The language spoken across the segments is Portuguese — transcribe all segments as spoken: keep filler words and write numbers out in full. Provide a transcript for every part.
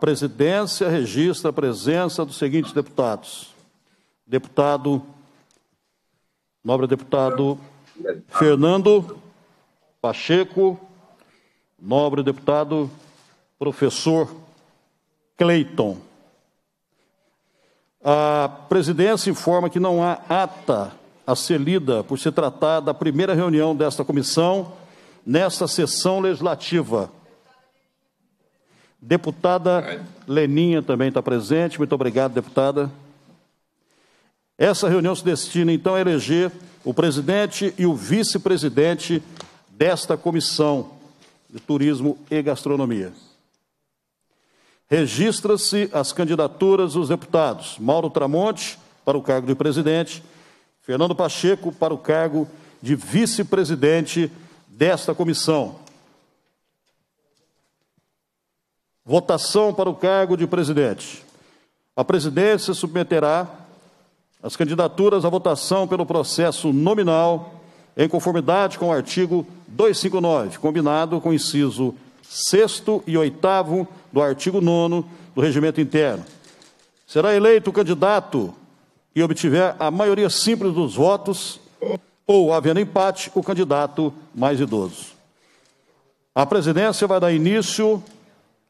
A presidência registra a presença dos seguintes deputados. Deputado, nobre deputado Fernando Pacheco, nobre deputado professor Cleiton. A presidência informa que não há ata a ser lida por se tratar da primeira reunião desta comissão nesta sessão legislativa. Deputada Leninha também está presente. Muito obrigado, deputada. Essa reunião se destina, então, a eleger o presidente e o vice-presidente desta Comissão de Turismo e Gastronomia. Registra-se as candidaturas dos deputados Mauro Tramonte, para o cargo de presidente, Fernando Pacheco, para o cargo de vice-presidente desta comissão. Votação para o cargo de presidente. A presidência submeterá as candidaturas à votação pelo processo nominal, em conformidade com o artigo duzentos e cinquenta e nove, combinado com o inciso sexto e oitavo do artigo nono do Regimento Interno. Será eleito o candidato que obtiver a maioria simples dos votos ou, havendo empate, o candidato mais idoso. A presidência vai dar início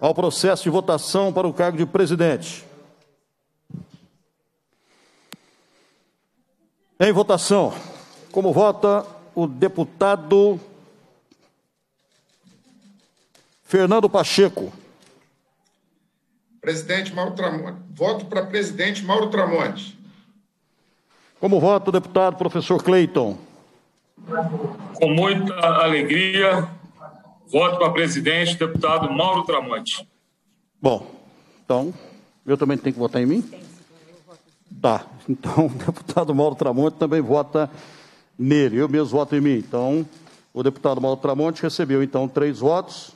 ao processo de votação para o cargo de presidente. Em votação, como vota o deputado Fernando Pacheco? Presidente Mauro Tramonte. Voto para presidente Mauro Tramonte. Como vota o deputado professor Cleiton? Com muita alegria, voto para presidente deputado Mauro Tramonte. Bom, então, eu também tenho que votar em mim? Tá, então o deputado Mauro Tramonte também vota nele, eu mesmo voto em mim. Então, o deputado Mauro Tramonte recebeu, então, três votos.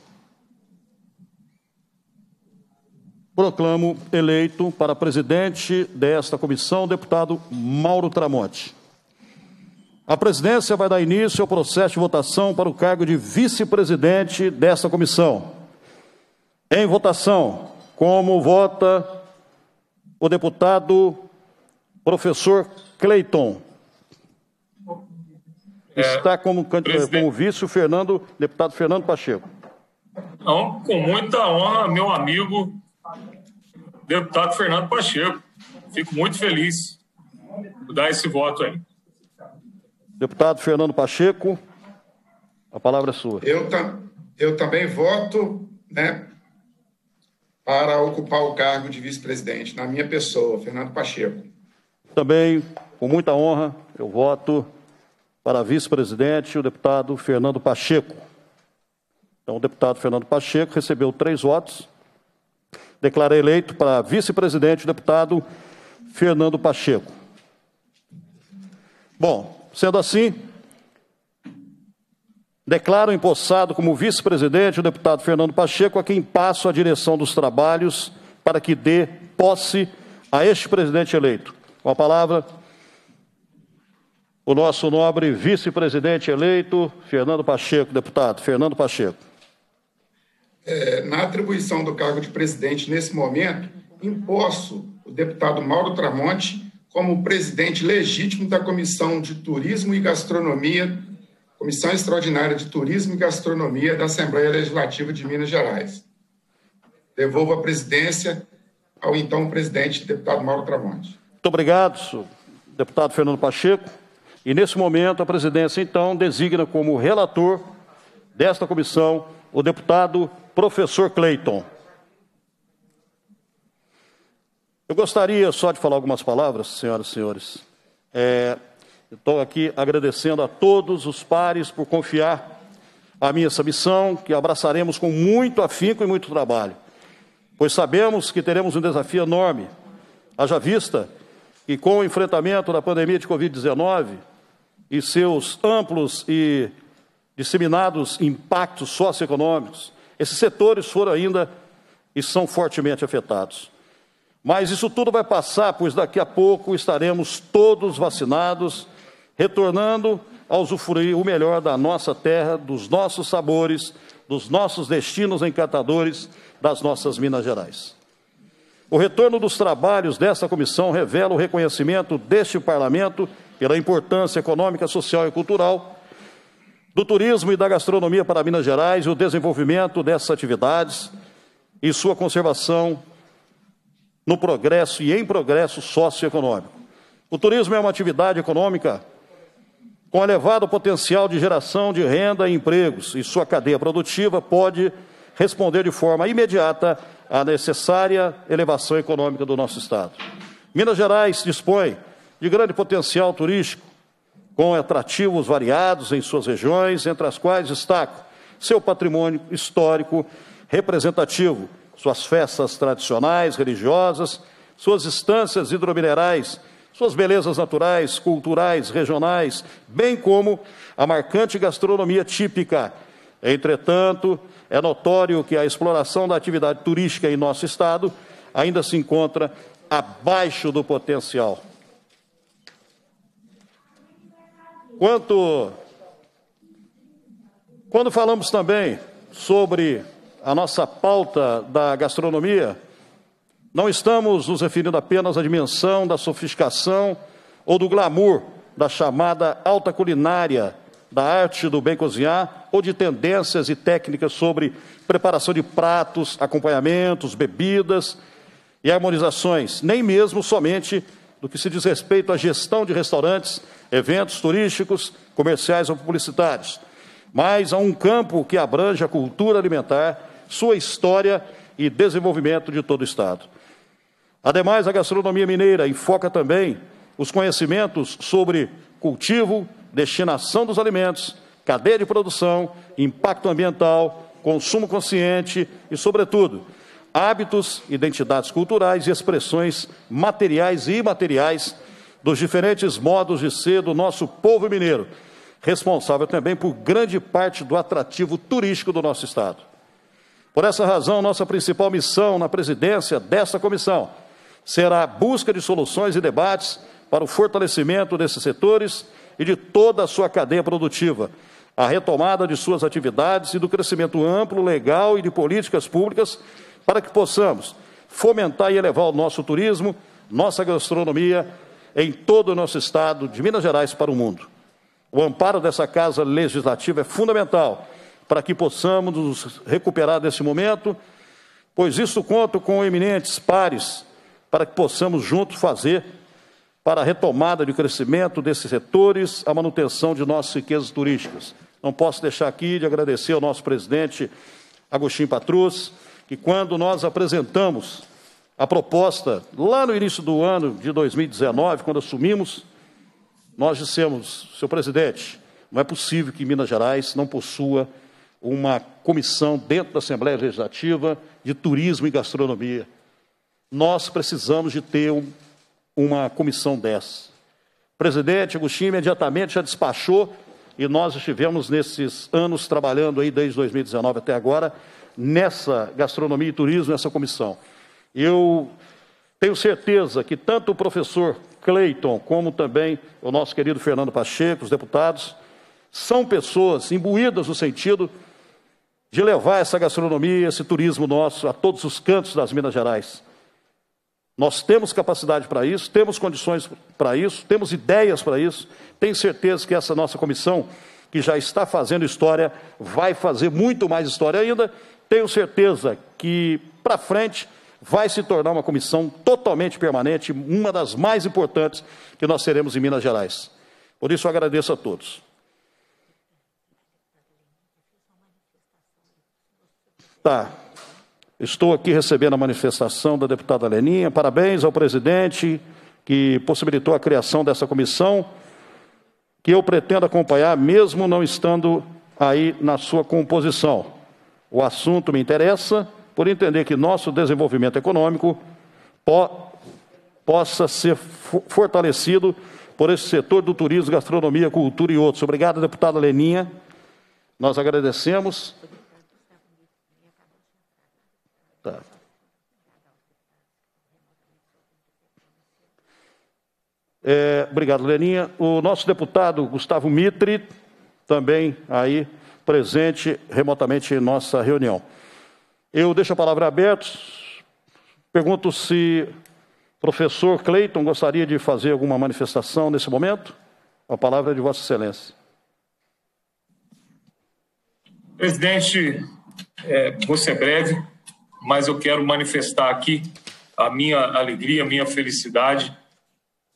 Proclamo eleito para presidente desta comissão o deputado Mauro Tramonte. A presidência vai dar início ao processo de votação para o cargo de vice-presidente desta comissão. Em votação, como vota o deputado professor Cleiton. Está como, como vice o Fernando, deputado Fernando Pacheco. Não, com muita honra, meu amigo deputado Fernando Pacheco. Fico muito feliz por dar esse voto aí. Deputado Fernando Pacheco, a palavra é sua. Eu, eu também voto, né, para ocupar o cargo de vice-presidente, na minha pessoa, Fernando Pacheco. Também, com muita honra, eu voto para vice-presidente o deputado Fernando Pacheco. Então, o deputado Fernando Pacheco recebeu três votos. Declarei eleito para vice-presidente o deputado Fernando Pacheco. Bom, sendo assim, declaro empossado como vice-presidente o deputado Fernando Pacheco, a quem passo a direção dos trabalhos para que dê posse a este presidente eleito. Com a palavra, o nosso nobre vice-presidente eleito, Fernando Pacheco, deputado Fernando Pacheco. É, na atribuição do cargo de presidente nesse momento, emposso o deputado Mauro Tramonte como presidente legítimo da Comissão de Turismo e Gastronomia, Comissão Extraordinária de Turismo e Gastronomia da Assembleia Legislativa de Minas Gerais. Devolvo a presidência ao então presidente, deputado Mauro Tramonte. Muito obrigado, senhor deputado Fernando Pacheco. E nesse momento a presidência então designa como relator desta comissão o deputado professor Cleiton. Eu gostaria só de falar algumas palavras, senhoras e senhores. É, estou aqui agradecendo a todos os pares por confiar a minha essa missão, que abraçaremos com muito afinco e muito trabalho, pois sabemos que teremos um desafio enorme, haja vista que com o enfrentamento da pandemia de Covid dezenove e seus amplos e disseminados impactos socioeconômicos, esses setores foram ainda e são fortemente afetados. Mas isso tudo vai passar, pois daqui a pouco estaremos todos vacinados, retornando a usufruir o melhor da nossa terra, dos nossos sabores, dos nossos destinos encantadores, das nossas Minas Gerais. O retorno dos trabalhos dessa comissão revela o reconhecimento deste Parlamento pela importância econômica, social e cultural do turismo e da gastronomia para Minas Gerais e o desenvolvimento dessas atividades e sua conservação no progresso e em progresso socioeconômico. O turismo é uma atividade econômica com elevado potencial de geração de renda e empregos, e sua cadeia produtiva pode responder de forma imediata à necessária elevação econômica do nosso Estado. Minas Gerais dispõe de grande potencial turístico, com atrativos variados em suas regiões, entre as quais destaco seu patrimônio histórico representativo, suas festas tradicionais, religiosas, suas estâncias hidrominerais, suas belezas naturais, culturais, regionais, bem como a marcante gastronomia típica. Entretanto, é notório que a exploração da atividade turística em nosso Estado ainda se encontra abaixo do potencial. Quanto, quando falamos também sobre a nossa pauta da gastronomia, não estamos nos referindo apenas à dimensão da sofisticação ou do glamour da chamada alta culinária, da arte do bem cozinhar ou de tendências e técnicas sobre preparação de pratos, acompanhamentos, bebidas e harmonizações, nem mesmo somente do que se diz respeito à gestão de restaurantes, eventos turísticos, comerciais ou publicitários, mas a um campo que abrange a cultura alimentar, sua história e desenvolvimento de todo o Estado. Ademais, a gastronomia mineira enfoca também os conhecimentos sobre cultivo, destinação dos alimentos, cadeia de produção, impacto ambiental, consumo consciente e, sobretudo, hábitos, identidades culturais e expressões materiais e imateriais dos diferentes modos de ser do nosso povo mineiro, responsável também por grande parte do atrativo turístico do nosso Estado. Por essa razão, nossa principal missão na presidência desta comissão será a busca de soluções e debates para o fortalecimento desses setores e de toda a sua cadeia produtiva, a retomada de suas atividades e do crescimento amplo, legal e de políticas públicas para que possamos fomentar e elevar o nosso turismo, nossa gastronomia em todo o nosso Estado de Minas Gerais para o mundo. O amparo dessa Casa Legislativa é fundamental para que possamos nos recuperar desse momento, pois isso conta com eminentes pares para que possamos juntos fazer para a retomada de crescimento desses setores, a manutenção de nossas riquezas turísticas. Não posso deixar aqui de agradecer ao nosso presidente Agostinho Patruz, que quando nós apresentamos a proposta lá no início do ano de dois mil e dezenove, quando assumimos, nós dissemos, senhor presidente, não é possível que Minas Gerais não possua uma comissão dentro da Assembleia Legislativa de Turismo e Gastronomia. Nós precisamos de ter um, uma comissão dessa. O presidente Agostinho imediatamente já despachou e nós estivemos nesses anos trabalhando aí desde dois mil e dezenove até agora nessa gastronomia e turismo, nessa comissão. Eu tenho certeza que tanto o professor Cleiton, como também o nosso querido Fernando Pacheco, os deputados, são pessoas imbuídas no sentido de levar essa gastronomia, esse turismo nosso a todos os cantos das Minas Gerais. Nós temos capacidade para isso, temos condições para isso, temos ideias para isso. Tenho certeza que essa nossa comissão, que já está fazendo história, vai fazer muito mais história ainda. Tenho certeza que, para frente, vai se tornar uma comissão totalmente permanente, uma das mais importantes que nós teremos em Minas Gerais. Por isso, eu agradeço a todos. Tá. Estou aqui recebendo a manifestação da deputada Leninha. Parabéns ao presidente que possibilitou a criação dessa comissão, que eu pretendo acompanhar, mesmo não estando aí na sua composição. O assunto me interessa, por entender que nosso desenvolvimento econômico po possa ser fo fortalecido por esse setor do turismo, gastronomia, cultura e outros. Obrigado, deputada Leninha. Nós agradecemos. Tá. É, obrigado, Leninha. O nosso deputado Gustavo Mitre, também aí presente remotamente em nossa reunião. Eu deixo a palavra aberta Pergunto se o professor Cleiton gostaria de fazer alguma manifestação nesse momento. A palavra é de Vossa Excelência. Presidente, é, vou ser breve, mas eu quero manifestar aqui a minha alegria, a minha felicidade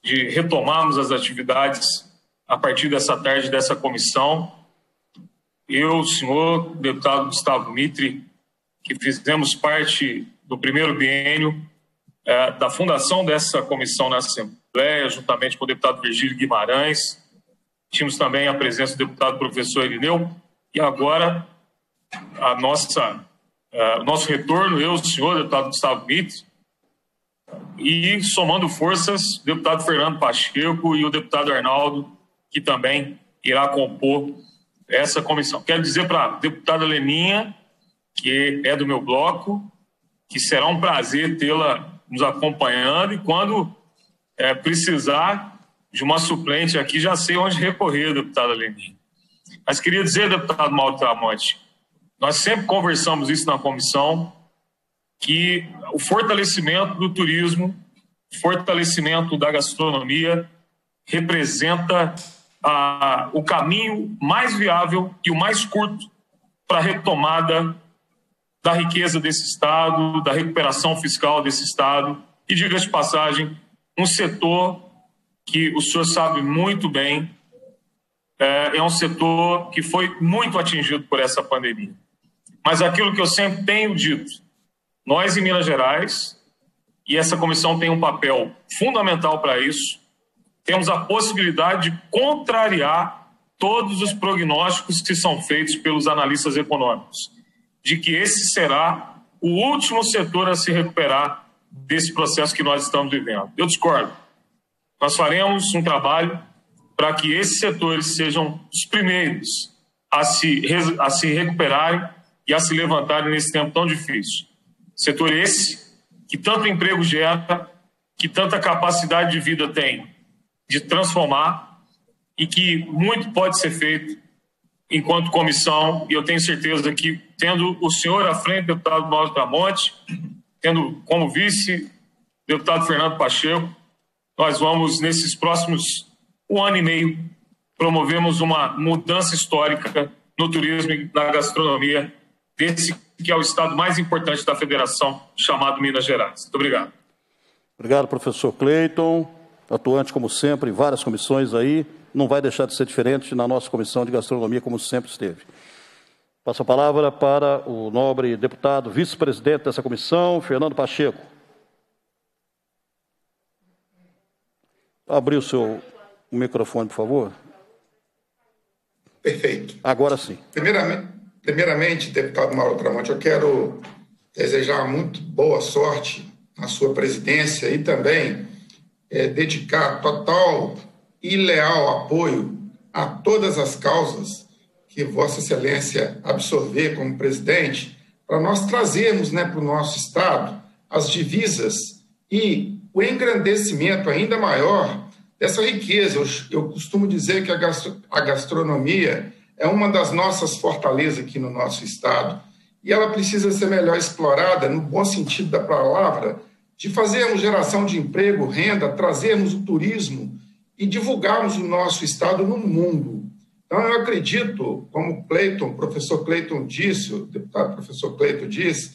de retomarmos as atividades a partir dessa tarde dessa comissão. Eu, o senhor deputado Gustavo Mitre, que fizemos parte do primeiro biênio eh, da fundação dessa comissão na Assembleia, juntamente com o deputado Virgílio Guimarães, tínhamos também a presença do deputado professor Erineu, e agora a nossa, eh, o nosso retorno, eu, o senhor deputado Gustavo Mitre, e somando forças, o deputado Fernando Pacheco e o deputado Arnaldo, que também irá compor essa comissão. Quero dizer para a deputada Leninha, que é do meu bloco, que será um prazer tê-la nos acompanhando, e quando é, precisar de uma suplente aqui, já sei onde recorrer, deputada Leninha. Mas queria dizer, deputado Mauro Tramonte, nós sempre conversamos isso na comissão, que o fortalecimento do turismo, o fortalecimento da gastronomia representa a, o caminho mais viável e o mais curto para a retomada da riqueza desse Estado, da recuperação fiscal desse Estado. E, diga-se de passagem, um setor que o senhor sabe muito bem, é, é um setor que foi muito atingido por essa pandemia. Mas aquilo que eu sempre tenho dito, nós em Minas Gerais, e essa comissão tem um papel fundamental para isso, temos a possibilidade de contrariar todos os prognósticos que são feitos pelos analistas econômicos, de que esse será o último setor a se recuperar desse processo que nós estamos vivendo. Eu discordo. Nós faremos um trabalho para que esses setores sejam os primeiros a se, a se recuperarem e a se levantarem nesse tempo tão difícil. Setor esse que tanto emprego gera, que tanta capacidade de vida tem de transformar, e que muito pode ser feito enquanto comissão, e eu tenho certeza que, tendo o senhor à frente, deputado Mauro Tramonte, tendo como vice, deputado Fernando Pacheco, nós vamos, nesses próximos um ano e meio, promovemos uma mudança histórica no turismo e na gastronomia desse que é o estado mais importante da federação, chamado Minas Gerais. Muito obrigado. Obrigado, professor Cleiton, atuante como sempre em várias comissões aí. Não vai deixar de ser diferente na nossa comissão de gastronomia, como sempre esteve. Passo a palavra para o nobre deputado, vice-presidente dessa comissão, Fernando Pacheco. Abrir o seu microfone, por favor. Perfeito. Agora sim. Primeiramente, primeiramente deputado Mauro Tramonte, eu quero desejar muito boa sorte na sua presidência e também é, dedicar total e leal apoio a todas as causas que Vossa Excelência absorver como presidente, para nós trazermos, né, para o nosso Estado as divisas e o engrandecimento ainda maior dessa riqueza. Eu, eu costumo dizer que a, gastro, a gastronomia é uma das nossas fortalezas aqui no nosso Estado, e ela precisa ser melhor explorada, no bom sentido da palavra, de fazermos geração de emprego, renda, trazermos o turismo e divulgarmos o nosso Estado no mundo. Então, eu acredito, como Cleiton, professor Cleiton disse, o deputado professor Cleiton disse,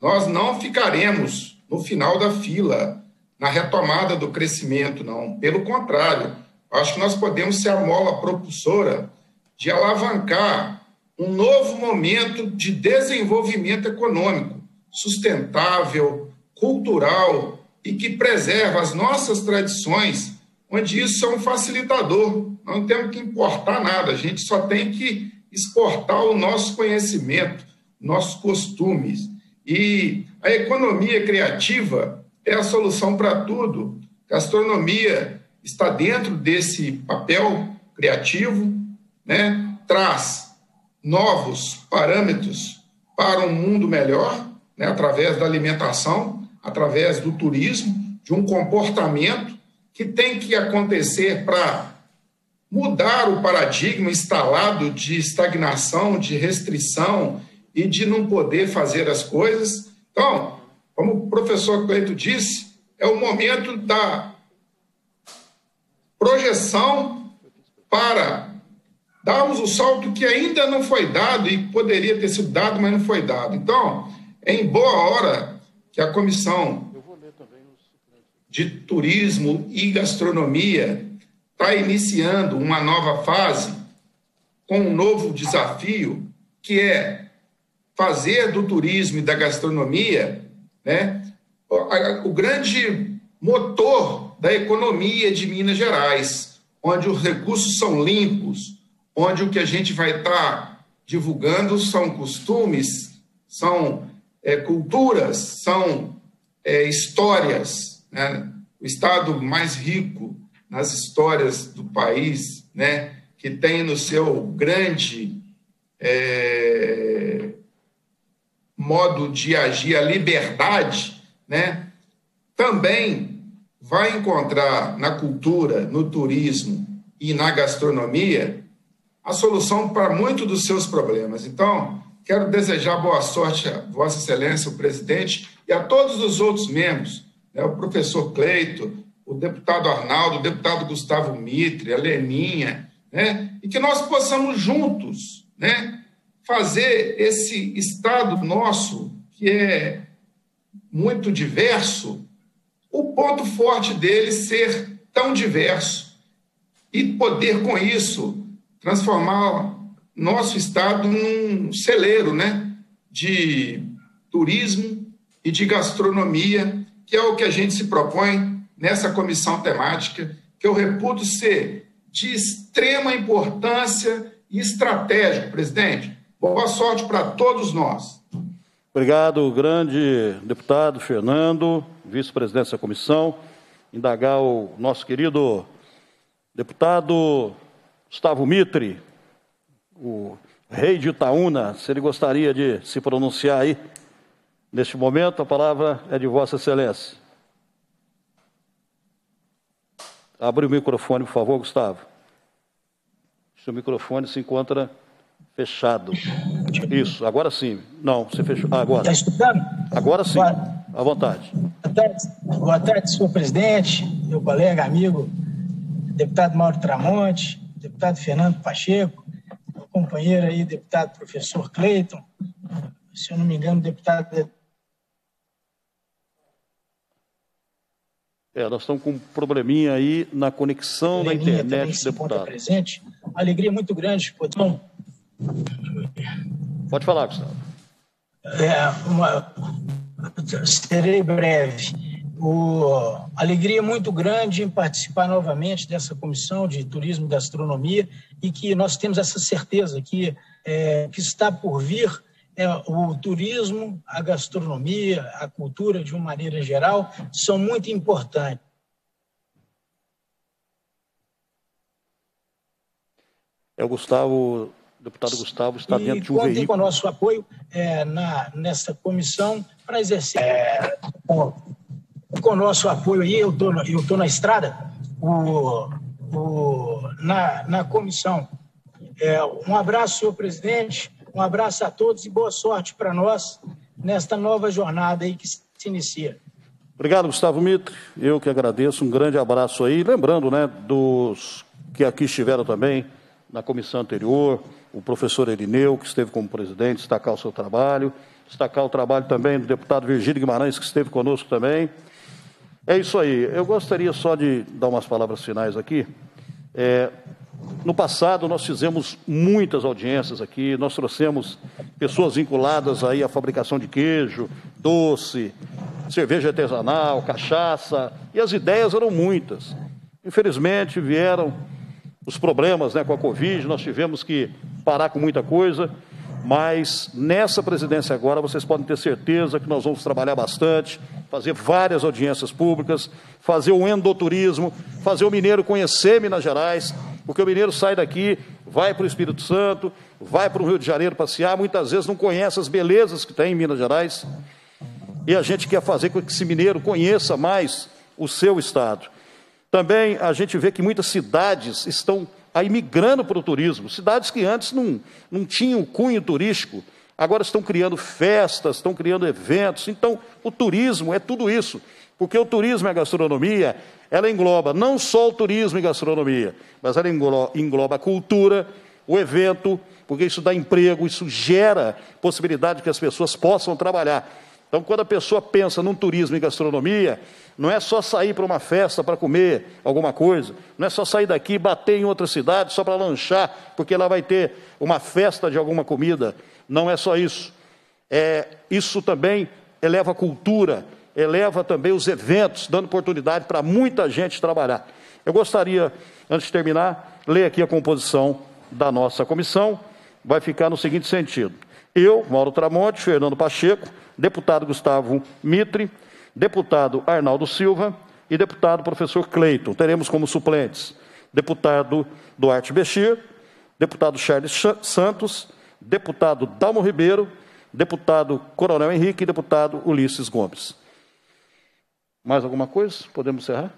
nós não ficaremos no final da fila, na retomada do crescimento, não. Pelo contrário, acho que nós podemos ser a mola propulsora de alavancar um novo momento de desenvolvimento econômico, sustentável, cultural e que preserva as nossas tradições, onde isso é um facilitador. Não temos que importar nada, a gente só tem que exportar o nosso conhecimento, nossos costumes. E a economia criativa é a solução para tudo. Gastronomia está dentro desse papel criativo, né? Traz novos parâmetros para um mundo melhor, né? Através da alimentação, através do turismo, de um comportamento que tem que acontecer para mudar o paradigma instalado de estagnação, de restrição e de não poder fazer as coisas. Então, Como o professor Cleiton disse, é o momento da projeção para darmos o salto que ainda não foi dado e poderia ter sido dado, mas não foi dado. Então, é em boa hora que a Comissão de Turismo e Gastronomia está iniciando uma nova fase com um novo desafio, que é fazer do turismo e da gastronomia, né, o grande motor da economia de Minas Gerais, onde os recursos são limpos, onde o que a gente vai estar divulgando são costumes, são é, culturas, são é, histórias, né? O estado mais rico nas histórias do país, né, que tem no seu grande é, modo de agir a liberdade, né, também vai encontrar na cultura, no turismo e na gastronomia a solução para muitos dos seus problemas. Então, quero desejar boa sorte a Vossa Excelência, o presidente, e a todos os outros membros, né, o professor Cleiton, o deputado Arnaldo, o deputado Gustavo Mitre, a Leninha, né, e que nós possamos juntos, né, fazer esse estado nosso, que é muito diverso, o ponto forte dele ser tão diverso e poder, com isso, transformar nosso estado num celeiro, né, de turismo e de gastronomia, que é o que a gente se propõe nessa comissão temática, que eu reputo ser de extrema importância e estratégico, presidente. Boa sorte para todos nós. Obrigado, grande deputado Fernando, vice-presidente da comissão. Indagar o nosso querido deputado Gustavo Mitre, o rei de Itaúna, se ele gostaria de se pronunciar aí. Neste momento, a palavra é de Vossa Excelência. Abre o microfone, por favor, Gustavo. Seu microfone se encontra fechado. Isso, agora sim. Não, você fechou. Ah, agora. Está escutando? Agora sim, Boa... à vontade. Boa tarde. Boa tarde, senhor presidente, meu colega, amigo, deputado Mauro Tramonte, deputado Fernando Pacheco, meu companheiro aí, deputado professor Cleiton, se eu não me engano, deputado... É, nós estamos com um probleminha aí na conexão da internet, deputado. Presente. Uma alegria muito grande, Potão. Pode falar, Gustavo. É, uma... Serei breve. O... Alegria muito grande em participar novamente dessa comissão de turismo e gastronomia, e que nós temos essa certeza que, é, que está por vir. É, o turismo, a gastronomia, a cultura, de uma maneira geral, são muito importantes. É, o Gustavo, o deputado Gustavo está e dentro de um veículo. E contem com o nosso apoio é, na, nessa comissão para exercer. É, com, com o nosso apoio aí, eu tô, eu tô na estrada, o, o, na, na comissão. É, um abraço, senhor presidente. Um abraço a todos e boa sorte para nós nesta nova jornada aí que se inicia. Obrigado, Gustavo Mitre. Eu que agradeço. Um grande abraço aí. Lembrando, né, dos que aqui estiveram também na comissão anterior, o professor Erineu, que esteve como presidente, destacar o seu trabalho. Destacar o trabalho também do deputado Virgílio Guimarães, que esteve conosco também. É isso aí. Eu gostaria só de dar umas palavras finais aqui. É... No passado, nós fizemos muitas audiências aqui, nós trouxemos pessoas vinculadas aí à fabricação de queijo, doce, cerveja artesanal, cachaça, e as ideias eram muitas. Infelizmente, vieram os problemas, né, com a Covid, nós tivemos que parar com muita coisa, mas nessa presidência agora, vocês podem ter certeza que nós vamos trabalhar bastante, fazer várias audiências públicas, fazer o endoturismo, fazer o mineiro conhecer Minas Gerais... Porque o mineiro sai daqui, vai para o Espírito Santo, vai para o Rio de Janeiro passear, muitas vezes não conhece as belezas que tem em Minas Gerais. E a gente quer fazer com que esse mineiro conheça mais o seu estado. Também a gente vê que muitas cidades estão aí migrando para o turismo. Cidades que antes não, não tinham cunho turístico, Agora estão criando festas, estão criando eventos. Então, o turismo é tudo isso. Porque o turismo e a gastronomia, ela engloba não só o turismo e gastronomia, mas ela engloba a cultura, o evento, porque isso dá emprego, isso gera possibilidade que as pessoas possam trabalhar. Então, quando a pessoa pensa num turismo e gastronomia, não é só sair para uma festa para comer alguma coisa, não é só sair daqui e bater em outra cidade só para lanchar, porque lá vai ter uma festa de alguma comida. Não é só isso. É, isso também eleva a cultura, eleva também os eventos, dando oportunidade para muita gente trabalhar. Eu gostaria, antes de terminar, ler aqui a composição da nossa comissão. Vai ficar no seguinte sentido. Eu, Mauro Tramonte, Fernando Pacheco, deputado Gustavo Mitre, deputado Arnaldo Silva e deputado Professor Cleiton. Teremos como suplentes deputado Duarte Bechir, deputado Charles Santos, deputado Dalmo Ribeiro, deputado Coronel Henrique e deputado Ulisses Gomes. Mais alguma coisa? Podemos encerrar?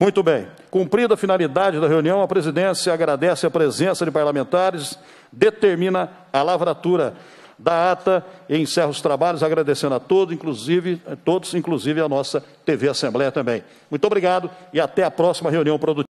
Muito bem. Cumprida a finalidade da reunião, a presidência agradece a presença de parlamentares, determina a lavratura da ata e encerra os trabalhos, agradecendo a todos, inclusive, a todos, inclusive a nossa T V Assembleia também. Muito obrigado e até a próxima reunião produtiva.